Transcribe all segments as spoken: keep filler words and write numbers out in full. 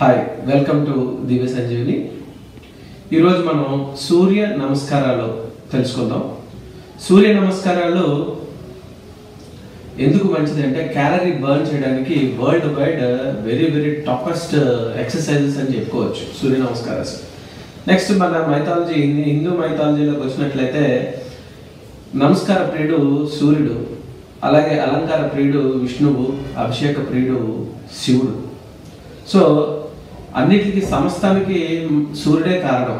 Hi welcome to Divya Sanjeevani मन सूर्य नमस्कारालो तेलुसुकुंदाम। सूर्य नमस्कारालो एंदुकु मंचिदंटे कैलोरी बर्न चेयडानिकी world wide very very toppest exercises अनि चेप्पुकोवच्चु सूर्य नमस्कारास। नेक्स्ट मन मैथालजी हिंदू मैथालजीलोकी वच्चिनट्लयिते नमस्कार प्रियुडु सूर्युडु अलागे अलंकार प्रियुडु विष्णुवु अभिषेक प्रियुडु शिवुडु। सो అన్నిటికి సమస్తానికి సూర్యుడే కారణం,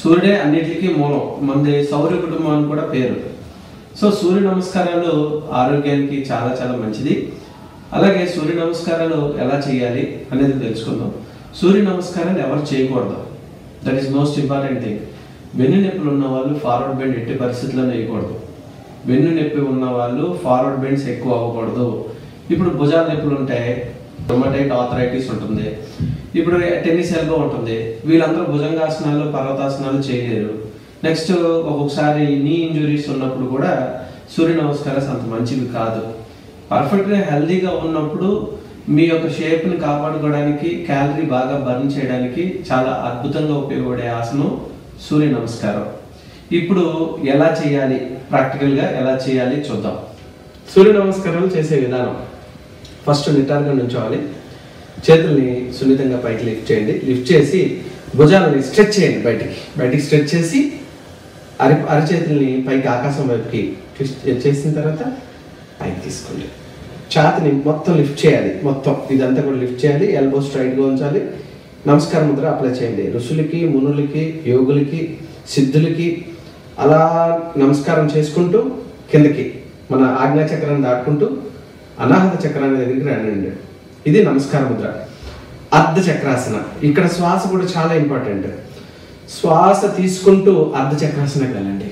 సూర్యుడే అన్నిటికి మూలం, మంది సౌర కుటుంబం అని కూడా పేరు। సో సూర్య నమస్కారాలు ఆరోగ్యానికి చాలా చాలా మంచిది। అలాగే సూర్య నమస్కారాలు ఎలా చేయాలి అనేది తెలుసుకుందాం। సూర్య నమస్కారాలు ఎవరు చేయకూడదు, that is most important thing. వెన్ను నొప్పులు ఉన్న వాళ్ళు ఫార్వర్డ్ బెండ్ ఎట్టి పరిస్థితుల్లో చేయకూడదు, వెన్ను నొప్పి ఉన్న వాళ్ళు ఫార్వర్డ్ బెండ్స్ ఎక్కువ అవ్వకూడదు। ఇప్పుడు భుజాల నొప్పులు ఉంటాయి, రొమాటైడ్ ఆర్థరైటిస్ ఉంటుంది, ఇప్పుడు టెన్నిస్ ఎల్బో ఉంటుంది, వీళ్ళందరూ భుజంగాసనాలు పర్వతాసనాలు చేయలేరు। నెక్స్ట్ ఒక్కొక్కసారి నీ ఇంజురీస్ ఉన్నప్పుడు కూడా సూర్య నమస్కారాలు అంత మంచివి కాదు। పర్ఫెక్ట్గా హెల్దీగా ఉన్నప్పుడు మీ యొక్క షేప్ని కాపాడుకోవడానికి క్యాలరీ బాగా బర్న్ చేయడానికి చాలా అద్భుతంగా ఉపయోగపడే ఆసనం సూర్య నమస్కారం। ఇప్పుడు ఎలా చేయాలి, ప్రాక్టికల్గా ఎలా చేయాలి చూద్దాం। సూర్య నమస్కారాలు చేసే విధానం, ఫస్ట్ నిటారుగా నుంచోవాలి, చేతుల్ని సున్నితంగా పైకి లిఫ్ట్ చేయండి, లిఫ్ట్ చేసి భుజాలని స్ట్రెచ్ చేయండి, బయటికి బయటికి స్ట్రెచ్ చేసి అరి అరచేతుల్ని పైకి ఆకాశం వైపుకి ట్విస్ట్ చేసిన తర్వాత పైకి తీసుకోండి। ఛాతిని మొత్తం లిఫ్ట్ చేయాలి, మొత్తం ఇదంతా కూడా లిఫ్ట్ చేయాలి, ఎల్బో స్ట్రైట్గా ఉంచాలి। నమస్కార ముద్ర అప్లై చేయండి। ఋషులకి మునులకి యోగులకి సిద్ధులకి అలా నమస్కారం చేసుకుంటూ కిందకి మన ఆజ్ఞా చక్రాన్ని దాటుకుంటూ అనాహత చక్రాన్ని దగ్గరికి రండి, ఇది నమస్కార ముద్ర। అర్ధ చక్రాసన, ఇక్కడ శ్వాస కూడా చాలా ఇంపార్టెంట్, శ్వాస తీసుకుంటూ అర్ధ చక్రాసనకి వెళ్ళండి।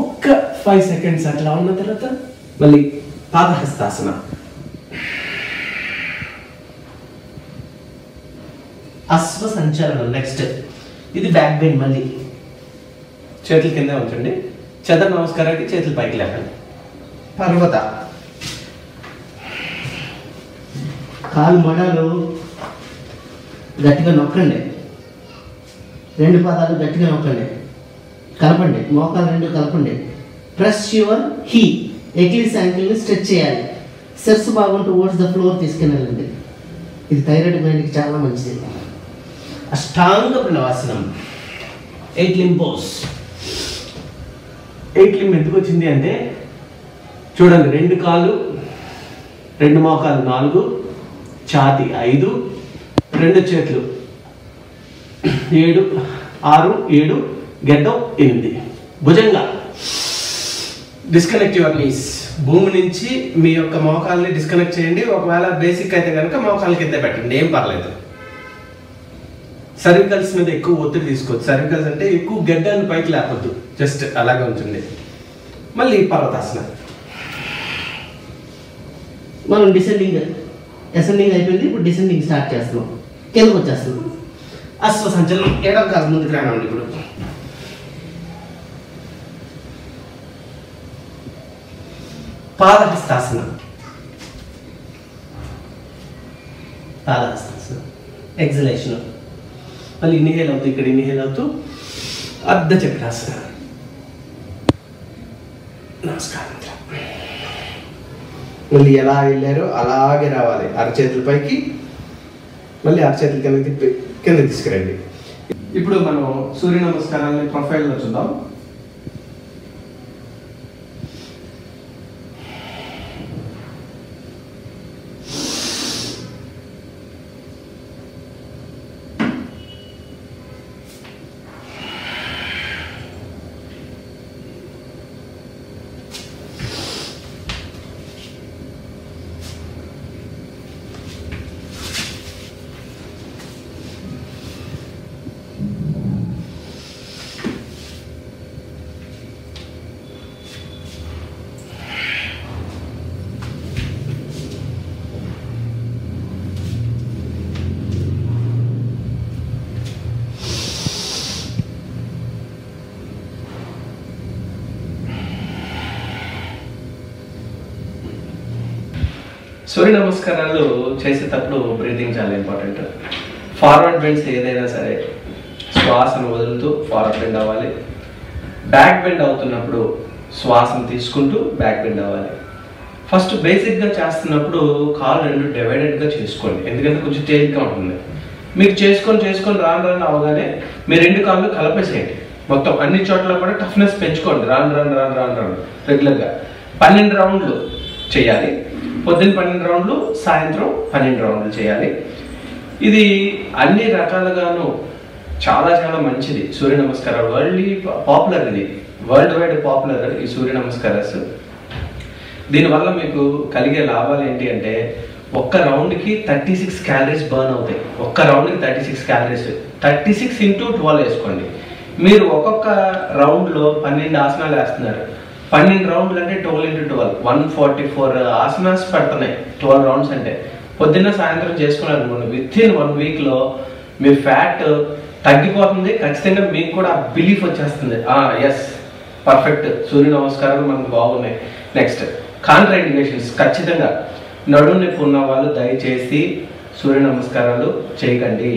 ఒక్క ఫైవ్ సెకండ్స్ అట్లా ఉన్న తర్వాత మళ్ళీ పాదహస్తాసన, అశ్వ సంచలనం, నెక్స్ట్ ఇది బ్యాక్ బెండ్, మళ్ళీ చేతుల కింద ఉంచండి, చంద్ర నమస్కారానికి చేతుల పైకి లేపండి, పర్వత కాలు మడాలు గట్టిగా నొక్కండి, రెండు పాదాలు గట్టిగా నొక్కండి, కలపండి, మోకాలు రెండు కలపండి, ప్రెస్ యువర్ హీ, ఎక్లీస్ యాంకిల్ని స్ట్రెచ్ చేయాలి, సెర్స్ బాగుంటూ టువర్డ్స్ ద ఫ్లోర్ తీసుకెళ్ళండి, ఇది థైరాయిడ్ మైండ్కి చాలా మంచిది। అష్టాంగ ప్రణవాసనం, eight limb pose, eight limb ఎందుకు వచ్చింది అంటే చూడండి, రెండు కాళ్ళు రెండు మోకాలు నాలుగు, ఛాతి ఐదు, రెండు చేతులు ఏడు ఆరు ఏడు, గడ్డం ఎనిమిది, భుజంగా డిస్కనెక్ట్ యువర్ నీస్, భూమి నుంచి మీ యొక్క మోకాల్ని డిస్కనెక్ట్ చేయండి, ఒకవేళ బేసిక్ అయితే కనుక మోకాల కింద పెట్టండి, ఏం పర్లేదు। సర్వికల్స్ మీద ఎక్కువ ఒత్తిడి తీసుకోవచ్చు, సర్వికల్స్ అంటే ఎక్కువ గడ్డాన్ని పైకి లేపద్దు, జస్ట్ అలాగే ఉంటుంది। మళ్ళీ పర్వతాసన, మనం డిసెండింగ్ అసెండింగ్ అయిపోయింది, ఇప్పుడు డిసెండింగ్ స్టార్ట్ చేస్తున్నాం, కిందకు వచ్చేస్తున్నాం। అశ్వ సంచలనం, ఏడవ కాదు ముందుకు రానండి, ఇప్పుడు పాదహస్తాసన, పాదహస్తాసన ఎక్సలేషన్, మళ్ళీ ఇన్హేల్ అవుతూ ఇక్కడ ఇన్హేల్ అవుతూ అర్ధ చక్రాసన, నమస్కారం, మళ్ళీ ఎలా వెళ్ళారో అలాగే రావాలి, అరచేతుల పైకి మళ్ళీ అరచేతుల కింద తిప్పి కింద తీసుకురండి। ఇప్పుడు మనం సూర్య నమస్కారాన్ని ప్రొఫైల్లో చూద్దాం। सूर्य నమస్కారాలు చేసేటప్పుడు బ్రీతింగ్ చాలా ఇంపార్టెంట్. ఫార్వర్డ్ బెండ్స్ ఏదైనా సరే శ్వాసను వదులుతూ ఫార్వర్డ్ బెండ్ అవ్వాలి. బ్యాక్ బెండ్ అవుతున్నప్పుడు శ్వాసను తీసుకుంటూ బ్యాక్ బెండ్ అవ్వాలి. ఫస్ట్ బేసిక్ గా చేస్తున్నప్పుడు కాళ్ళు రెండు డివైడెడ్ గా చేసుకోండి, ఎందుకంటే కొంచెం తేలికగా ఉంటుంది. మీరు చేసుకొని చేసుకొని రాను రాను అవగానే మీ రెండు కాళ్ళు కలపేసేయండి. మొత్తం అన్ని చోట్ల కూడా టఫ్నెస్ పెంచుకోండి. రాను రాను రాను రాను రాను రెగ్యులర్గా పన్నెండు రౌండ్లు చేయాలి. పొద్దున్న పన్నెండు రౌండ్లు, సాయంత్రం పన్నెండు రౌండ్లు చేయాలి. ఇది అన్ని రకాలుగాను చాలా చాలా మంచిది. సూర్య నమస్కారాలు వరల్డ్లీ పాపులర్, ఇది వరల్డ్ వైడ్ పాపులర్ ఈ సూర్య నమస్కారాలు. దీనివల్ల మీకు కలిగే లాభాలు ఏంటి అంటే ఒక్క రౌండ్కి థర్టీ సిక్స్ క్యాలరీస్ బర్న్ అవుతాయి. ఒక్క రౌండ్కి thirty six calories thirty six into twelve వేసుకోండి. మీరు ఒక్కొక్క రౌండ్లో పన్నెండు ఆసనాలు వేస్తున్నారు. పన్నెండు రౌండ్లు అంటే twelve into twelve one forty four asanas పడుతున్నాయి. ట్వెల్వ్ రౌండ్స్ అంటే పొద్దున్న సాయంత్రం చేసుకున్నారు అనుకోండి, విత్ ఇన్ వన్ వీక్లో మీ ఫ్యాట్ తగ్గిపోతుంది. ఖచ్చితంగా మీకు కూడా ఆ బిలీఫ్ వచ్చేస్తుంది, ఎస్ పర్ఫెక్ట్ సూర్య నమస్కారాలు మనకు బాగున్నాయి. నెక్స్ట్ కాంట్రా ఇండికేషన్స్, ఖచ్చితంగా నడుము నొప్పి ఉన్న వాళ్ళు దయచేసి సూర్య నమస్కారాలు చేయకండి.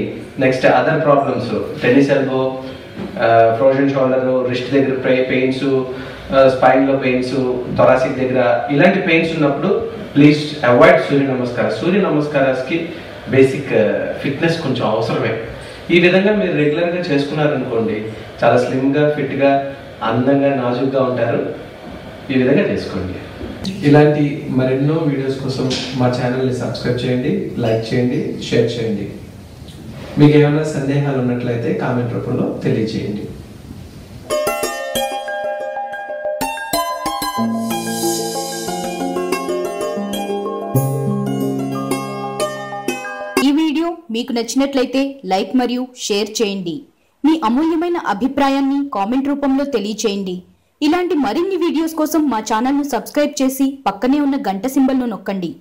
Next other problems, tennis elbow, frozen shoulder, wrist దగ్గర పెయిన్స్, స్పైన్లో పెయిన్స్, థొరాసిక్ దగ్గర ఇలాంటి పెయిన్స్ ఉన్నప్పుడు ప్లీజ్ అవాయిడ్ సూర్య నమస్కారం. సూర్య నమస్కారాలకి బేసిక్ ఫిట్నెస్ కొంచెం అవసరమే. ఈ విధంగా మీరు రెగ్యులర్గా చేసుకున్నారనుకోండి చాలా స్లిమ్గా, ఫిట్గా, అందంగా, నాజుగ్గా ఉంటారు. ఈ విధంగా చేసుకోండి. ఇలాంటి మరెన్నో వీడియోస్ కోసం మా ఛానల్ని సబ్స్క్రైబ్ చేయండి, లైక్ చేయండి, షేర్ చేయండి. మీకు ఏమైనా సందేహాలు ఉన్నట్లయితే కామెంట్ రూపంలో తెలియజేయండి. ఈ వీడియో మీకు నచ్చినట్లయితే లైక్ మరియు షేర్ చేయండి. మీ అమూల్యమైన అభిప్రాయాన్ని కామెంట్ రూపంలో తెలియజేయండి. ఇలాంటి మరిన్ని వీడియోస్ కోసం మా ఛానల్ను సబ్స్క్రైబ్ చేసి పక్కనే ఉన్న గంట సింబల్ను నొక్కండి.